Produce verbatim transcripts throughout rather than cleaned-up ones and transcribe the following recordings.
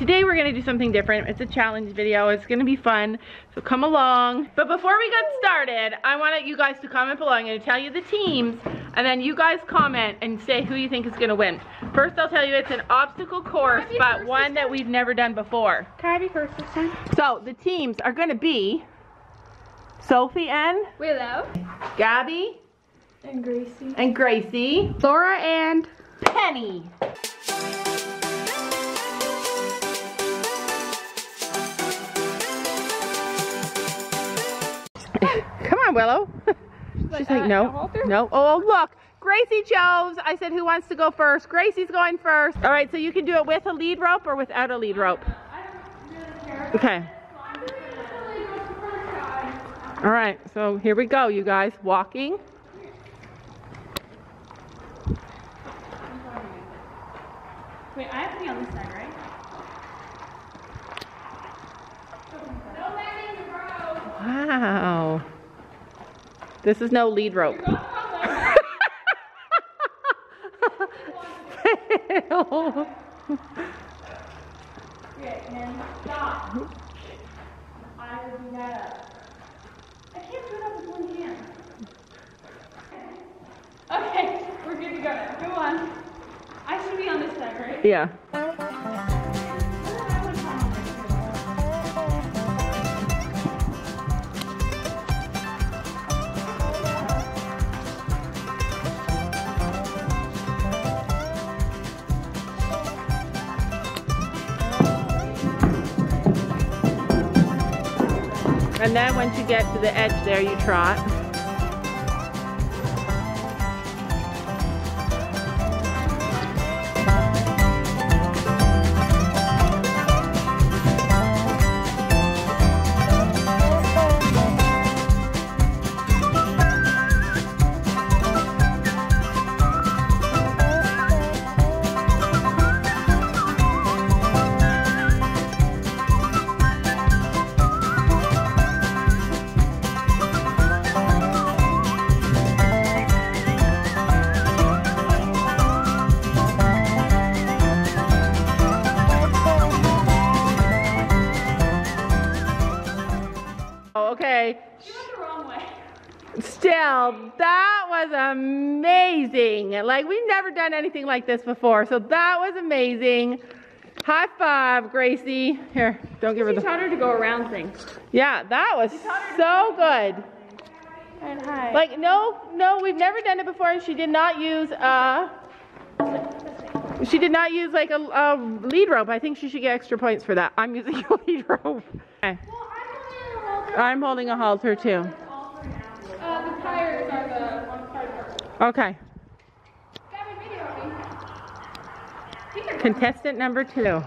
Today we're gonna do something different. It's a challenge video, it's gonna be fun, so come along. But before we get started, I want you guys to comment below. I'm gonna tell you the teams, and then you guys comment and say who you think is gonna win. First I'll tell you it's an obstacle course, but one that we've never done before. Can I be first this time? So the teams are gonna be Sophie and Willow, Gabby and Gracie, and Gracie, Laura and Penny. Come on, Willow. She's like, like uh, no, no. Oh, look, Gracie chose. I said, who wants to go first? Gracie's going first. All right, so you can do it with a lead rope or without a lead rope. Okay. All right, so here we go, you guys. Walking. Wait, I have to be on this side, right? Wow. This is no lead rope. Fail. Okay, we're good to go now. Go on. I should be on this side, right? Yeah. And then once you get to the edge there, you trot. Still, that was amazing. Like, we've never done anything like this before, so that was amazing. High five, Gracie. Here, don't give her the. You taught her to go around things. Yeah, that was so good. And hi. Like, no, no, we've never done it before, and she did not use a. She did not use like a, a lead rope. I think she should get extra points for that. I'm using a lead rope. Okay. Well, I'm holding a halter too. Okay. Contestant number two.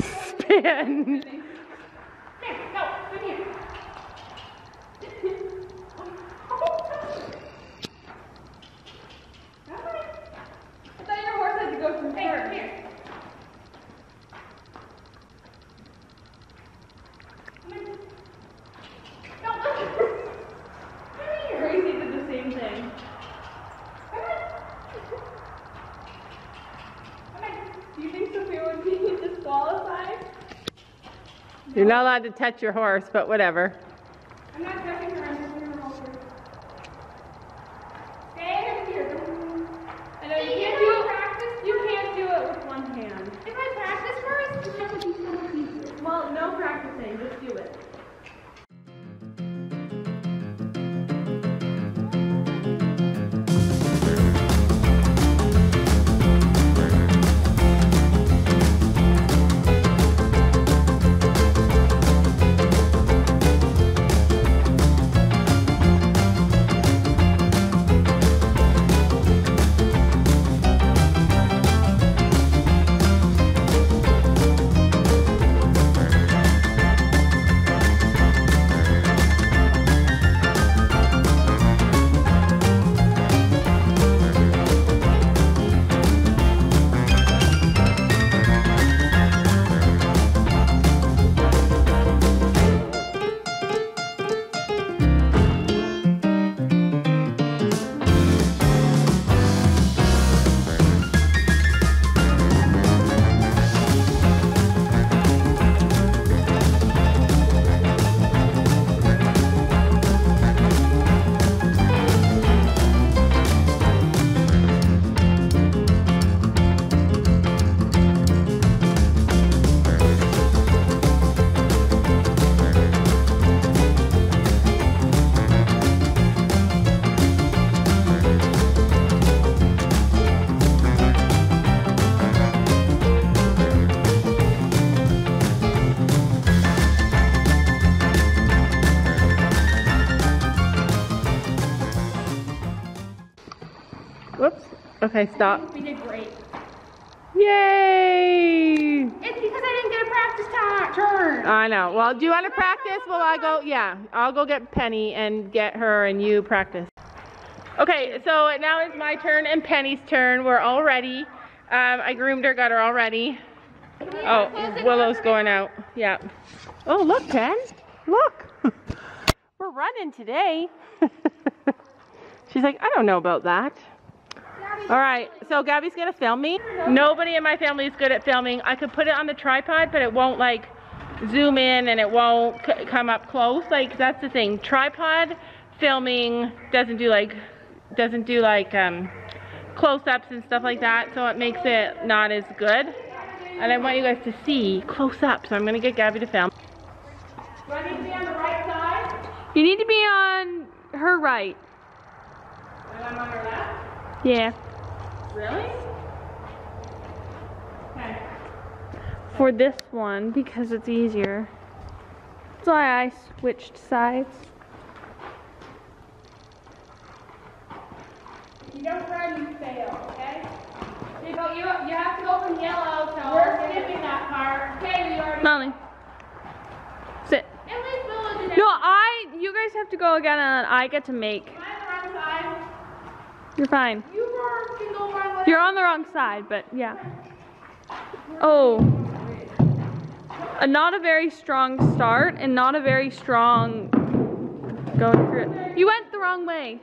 Spin. You're not allowed to touch your horse, but whatever. I'm not touching her, I'm touching her horse. Stay over here. I know you can't do it. Practice, you can't do it with one hand. If I practice first, it's not going to be so easy. Well, no practicing, just do it. Whoops. Okay, stop. We did great. Yay! It's because I didn't get a practice time turn. I know. Well, do you want to practice? Well, I go. Yeah, I'll go get Penny and get her, and you practice. Okay, so now it's my turn and Penny's turn. We're all ready. Um, I groomed her, got her all ready. Oh, Willow's going out. Yeah. Oh, look, Pen. Look. We're running today. She's like, I don't know about that. All right, so Gabby's gonna film me. Nobody in my family is good at filming. I could put it on the tripod, but it won't like zoom in and it won't c come up close. Like that's the thing. Tripod filming doesn't do like doesn't do like um, close-ups and stuff like that. So it makes it not as good. And I want you guys to see close-up. So I'm gonna get Gabby to film. Do I need to be on the right side? You need to be on her right. And I'm on her left? Yeah. Really? Okay. For this one, because it's easier. That's why I switched sides. You don't run, you fail, okay? You, go, you, you have to go from yellow, so we're skipping that part. Okay, we already... Molly. Sit. At least Willow did that. No, I... You guys have to go again, and I get to make... Am I on the wrong side? You're fine. You were can go right away. You're on the wrong side, but yeah. Oh. A, not a very strong start and not a very strong going through it. You went the wrong way.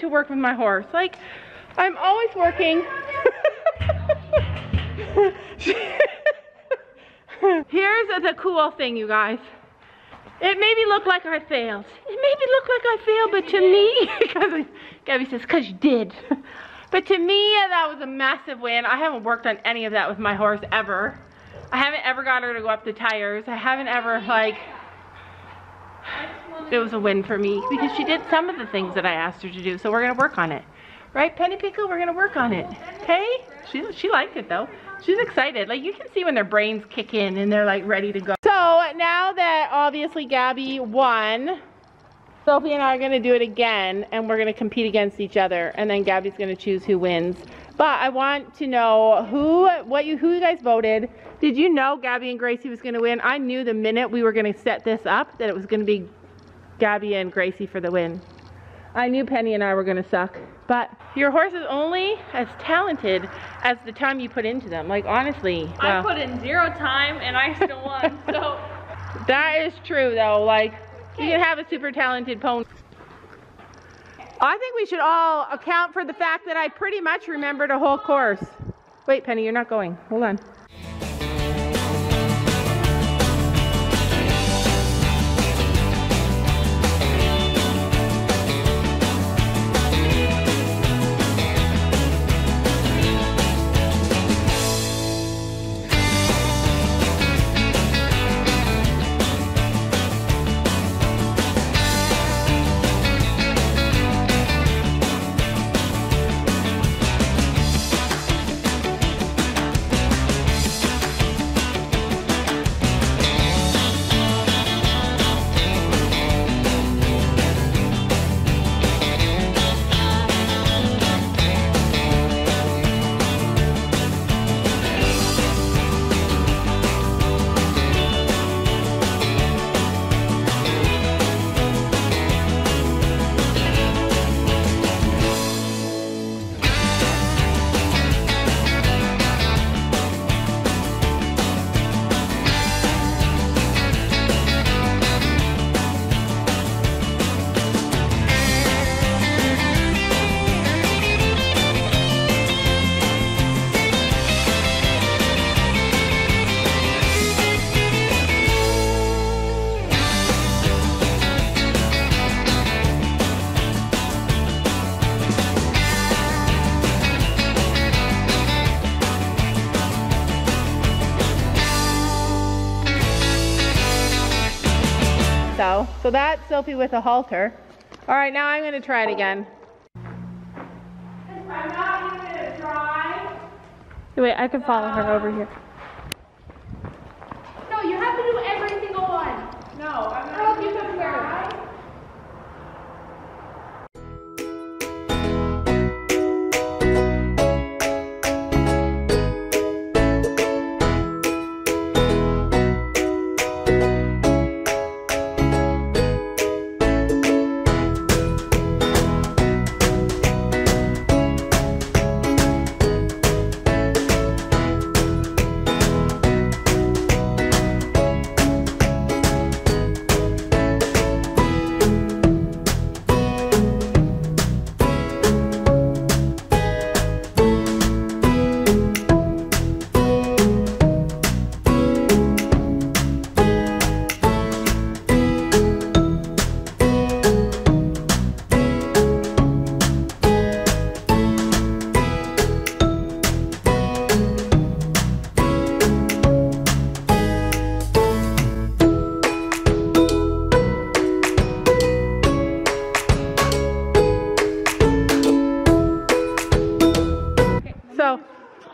To work with my horse. Like, I'm always working. Here's the cool thing, you guys. It made me look like I failed. It made me look like I failed, but to me, because Gabby says, because you did. But to me, that was a massive win. I haven't worked on any of that with my horse ever. I haven't ever got her to go up the tires. I haven't ever, like, it was a win for me because she did some of the things that I asked her to do, so we're gonna work on it, right, Penny Pickle? We're gonna work on it. Hey, she she liked it though. She's excited. Like you can see when their brains kick in and they're like ready to go. So now that obviously Gabby won, Sophie and I are gonna do it again, and we're gonna compete against each other, and then Gabby's gonna choose who wins. But I want to know who, what you, who you guys voted. Did you know Gabby and Gracie was gonna win? I knew the minute we were gonna set this up that it was gonna be Gabby and Gracie for the win. I knew Penny and I were gonna suck, but your horse is only as talented as the time you put into them. Like honestly, I wow. put in zero time and I still won. So that is true though. Like okay. You can have a super talented pony. Okay. I think we should all account for the fact that I pretty much remembered a whole course. Wait, Penny, you're not going. Hold on. so. So that's Sophie with a halter. All right, now I'm gonna try it again. I'm not even gonna try. Wait, I can follow her over here. No, you have to do every single one. No, I'm not gonna try.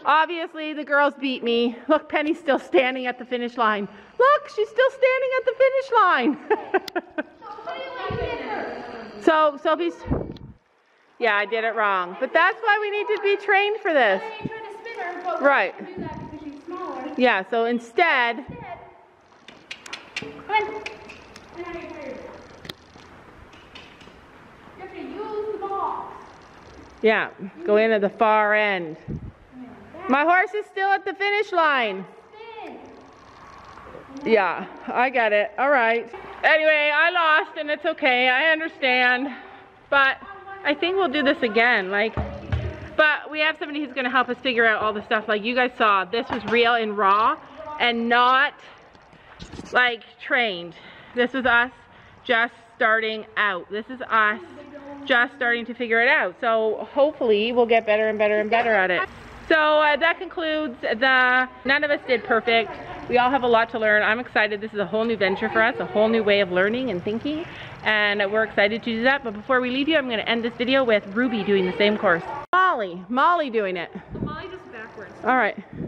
Obviously, the girls beat me. Look, Penny's still standing at the finish line. Look, she's still standing at the finish line. So, Sophie's... Yeah, I did it wrong. But that's why we need to be trained for this. Right. Yeah, so instead... Yeah, go in at the far end. My horse is still at the finish line. Yeah, I get it. All right. Anyway, I lost and it's okay. I understand. But I think we'll do this again. Like, but we have somebody who's going to help us figure out all the stuff. Like you guys saw, this was real and raw and not like trained. This was us just starting out. This is us just starting to figure it out. So hopefully we'll get better and better and better at it. So uh, that concludes the, none of us did perfect. We all have a lot to learn. I'm excited. This is a whole new venture for us, a whole new way of learning and thinking. And we're excited to do that. But before we leave you, I'm going to end this video with Ruby doing the same course. Molly, Molly doing it. Molly just backwards. All right.